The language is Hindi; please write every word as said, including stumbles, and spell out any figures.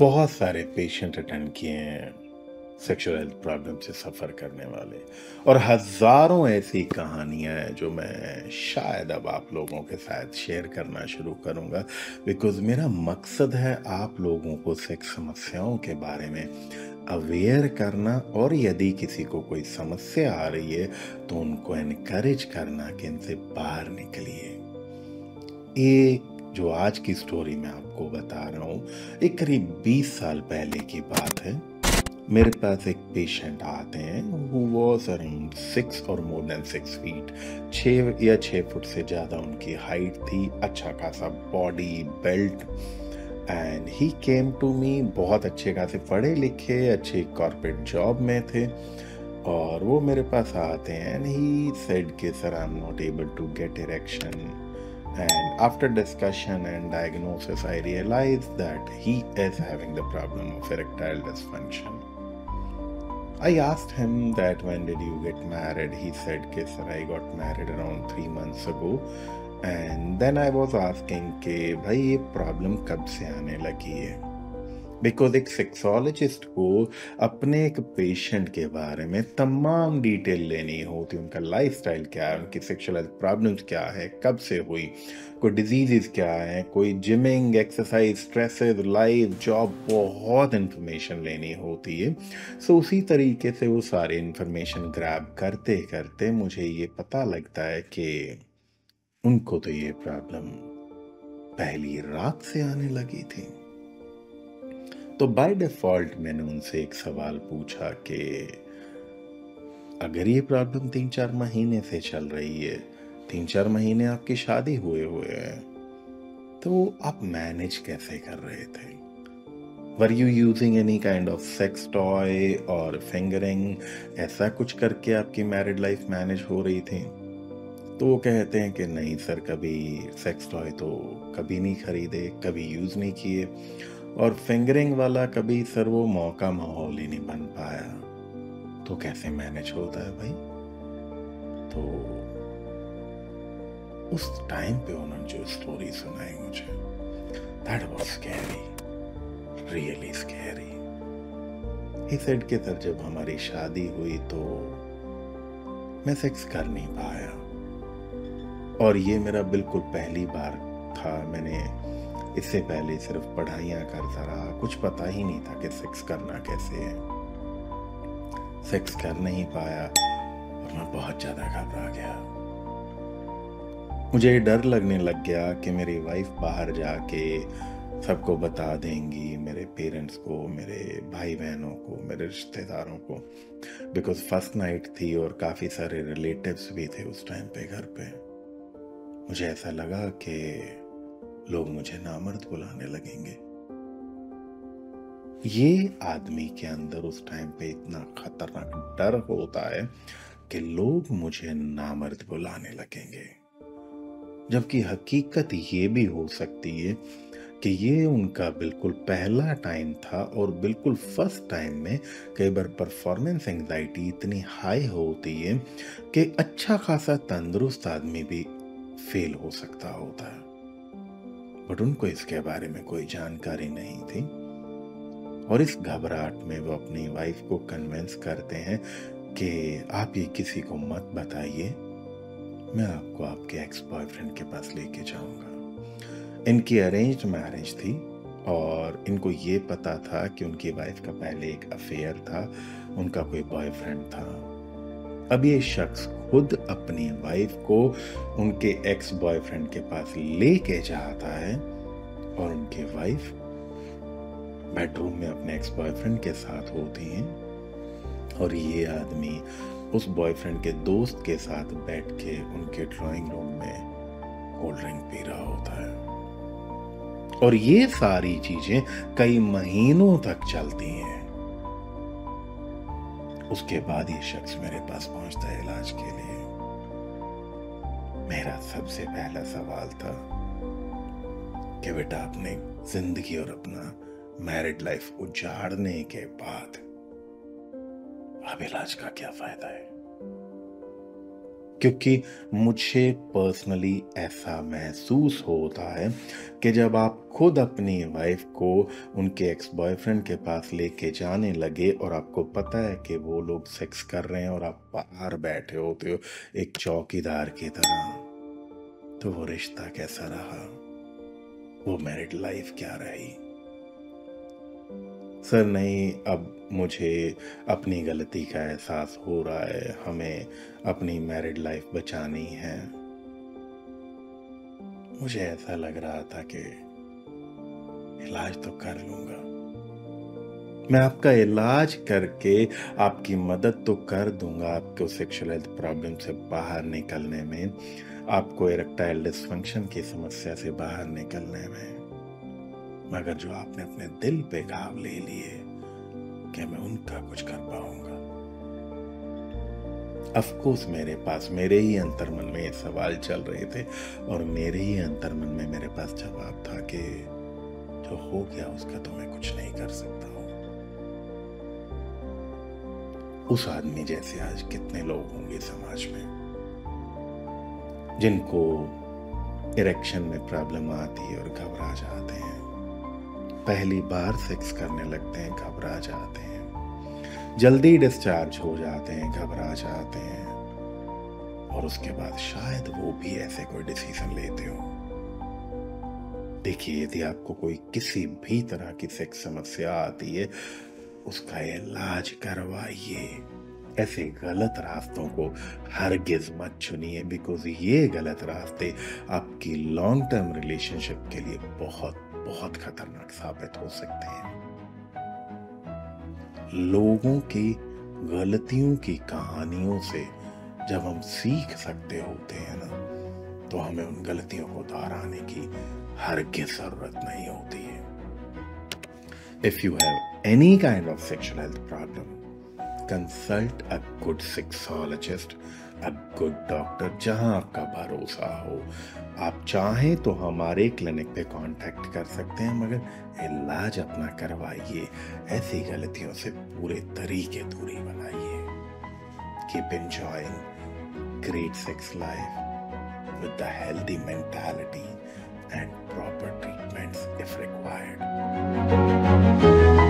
बहुत सारे पेशेंट अटेंड किए हैं सेक्सुअल हेल्थ प्रॉब्लम से सफ़र करने वाले, और हज़ारों ऐसी कहानियाँ हैं जो मैं शायद अब आप लोगों के साथ शेयर करना शुरू करूँगा, बिकॉज़ मेरा मकसद है आप लोगों को सेक्स समस्याओं के बारे में अवेयर करना, और यदि किसी को कोई समस्या आ रही है तो उनको एनकरेज करना कि इनसे बाहर निकलिए। एक जो आज की स्टोरी मैं आपको बता रहा हूँ, एक करीब बीस साल पहले की बात है। मेरे पास एक पेशेंट आते हैं, वो वॉज अराउंड सिक्स और मोर देन सिक्स फीट छः या छः फुट से ज़्यादा उनकी हाइट थी, अच्छा खासा body built, and he came to me. बहुत अच्छे खासे पढ़े लिखे, अच्छे कॉर्पोरेट जॉब में थे, और वो मेरे पास आते हैं एंड ही सेड कि sir I am not able to get erection. And after discussion and diagnosis, I realized that he is having the problem of erectile dysfunction. I asked him that when did you get married? He said, "Ke sir, I got married around three months ago." And then I was asking ke bhai ye problem kab se aane lagi hai? Because एक सेक्सोलॉजिस्ट को अपने एक पेशेंट के बारे में तमाम डिटेल लेनी होती, उनका लाइफस्टाइल क्या है, उनकी सेक्सुअल हेल्थ प्रॉब्लम्स क्या है, कब से हुई, कोई डिजीज़ क्या हैं, कोई gymming, exercise, stresses, life, job, बहुत इन्फॉर्मेशन लेनी होती है। सो उसी तरीके से वो सारी इन्फॉर्मेशन ग्रैब करते करते मुझे ये पता लगता है कि उनको तो ये प्रॉब्लम पहली रात से आने लगी थी। तो बाय डिफ़ॉल्ट मैंने उनसे एक सवाल पूछा कि अगर ये प्रॉब्लम तीन चार महीने से चल रही है, तीन चार महीने आपकी शादी हुए हुए हैं, तो आप मैनेज कैसे कर रहे थे? Were you using any kind of sex toy और फिंगरिंग? ऐसा कुछ करके आपकी मैरिड लाइफ मैनेज हो रही थी? तो वो कहते हैं कि नहीं सर, कभी सेक्स टॉय तो कभी नहीं खरीदे, कभी यूज़ नहीं किए, और फिंगरिंग वाला कभी सर वो मौका माहौल ही नहीं बन पाया। तो कैसे मैनेज होता है भाई? तो उस टाइम पे उन्होंने जो स्टोरी सुनाई मुझे, that was scary, really scary. He said कि सर जब हमारी शादी हुई तो मैं सेक्स कर नहीं पाया, और ये मेरा बिल्कुल पहली बार था। मैंने इससे पहले सिर्फ पढ़ाइयाँ करता रहा, कुछ पता ही नहीं था कि सेक्स करना कैसे है। सेक्स कर नहीं पाया और मैं बहुत ज़्यादा घबरा गया। मुझे डर लगने लग गया कि मेरी वाइफ बाहर जाके सबको बता देंगी, मेरे पेरेंट्स को, मेरे भाई बहनों को, मेरे रिश्तेदारों को, बिकॉज फर्स्ट नाइट थी और काफ़ी सारे रिलेटिव्स भी थे उस टाइम पे घर पे। मुझे ऐसा लगा कि लोग मुझे नामर्द बुलाने लगेंगे। ये आदमी के अंदर उस टाइम पे इतना खतरनाक डर होता है कि लोग मुझे नामर्द बुलाने लगेंगे, जबकि हकीकत ये भी हो सकती है कि ये उनका बिल्कुल पहला टाइम था, और बिल्कुल फर्स्ट टाइम में कई बार परफॉर्मेंस एंग्जाइटी इतनी हाई होती है कि अच्छा खासा तंदुरुस्त आदमी भी फेल हो सकता होता है, बट उनको इसके बारे में कोई जानकारी नहीं थी। और इस घबराहट में वो अपनी वाइफ को कन्विंस करते हैं कि आप ये किसी को मत बताइए, मैं आपको आपके एक्स बॉयफ्रेंड के पास लेके जाऊंगा। इनकी अरेंज्ड मैरिज थी, और इनको ये पता था कि उनकी वाइफ का पहले एक अफेयर था, उनका कोई बॉयफ्रेंड था। अब ये शख्स खुद अपनी वाइफ को उनके एक्स बॉयफ्रेंड के पास लेके जाता है, और उनकी वाइफ बेडरूम में अपने एक्स बॉयफ्रेंड के साथ होती है, और ये आदमी उस बॉयफ्रेंड के दोस्त के साथ बैठ के उनके ड्राइंग रूम में कोल्ड ड्रिंक पी रहा होता है। और ये सारी चीजें कई महीनों तक चलती हैं। उसके बाद ये शख्स मेरे पास पहुंचता है इलाज के लिए। मेरा सबसे पहला सवाल था कि बेटा आपने जिंदगी और अपना मैरिड लाइफ उजाड़ने के बाद अब इलाज का क्या फायदा है? क्योंकि मुझे पर्सनली ऐसा महसूस होता है कि जब आप खुद अपनी वाइफ को उनके एक्स बॉयफ्रेंड के पास लेके जाने लगे और आपको पता है कि वो लोग सेक्स कर रहे हैं और आप बाहर बैठे होते हो एक चौकीदार की तरह, तो वो रिश्ता कैसा रहा, वो मैरिड लाइफ क्या रही? सर नहीं, अब मुझे अपनी गलती का एहसास हो रहा है, हमें अपनी मैरिड लाइफ बचानी है। मुझे ऐसा लग रहा था कि इलाज तो कर लूंगा, मैं आपका इलाज करके आपकी मदद तो कर दूंगा, आपको सेक्सुअल हेल्थ प्रॉब्लम से बाहर निकलने में, आपको इरेक्टाइल डिसफंक्शन की समस्या से बाहर निकलने में, मगर जो आपने अपने दिल पे घाव ले लिए कि मैं उनका कुछ कर पाऊंगा। ऑफ कोर्स मेरे पास मेरे ही अंतर्मन में ये सवाल चल रहे थे और मेरे ही अंतर्मन में मेरे पास जवाब था कि जो हो गया उसका तो मैं कुछ नहीं कर सकता हूं। उस आदमी जैसे आज कितने लोग होंगे समाज में जिनको इरेक्शन में प्रॉब्लम आती है और घबरा जाते हैं, पहली बार सेक्स करने लगते हैं घबरा जाते हैं, जल्दी डिस्चार्ज हो जाते हैं घबरा जाते हैं, और उसके बाद शायद वो भी ऐसे कोई डिसीजन लेते हो। देखिए, यदि आपको कोई किसी भी तरह की सेक्स समस्या आती है उसका इलाज करवाइए, ऐसे गलत रास्तों को हरगिज मत चुनिए, बिकॉज ये गलत रास्ते आपकी लॉन्ग टर्म रिलेशनशिप के लिए बहुत बहुत खतरनाक साबित हो सकते हैं। लोगों की गलतियों की कहानियों से जब हम सीख सकते होते हैं ना, तो हमें उन गलतियों को दोहराने की हरगिज़ जरूरत नहीं होती है। If you have any kind of sexual health problem, consult a good sexologist, a good doctor, जहां आपका भरोसा हो। आप चाहें तो हमारे क्लिनिक पे कांटेक्ट कर सकते हैं, मगर इलाज अपना करवाइए, ऐसी गलतियों से पूरे तरीके दूरी बनाइए। Keep enjoying great sex life with the healthy mentality and proper treatments if required.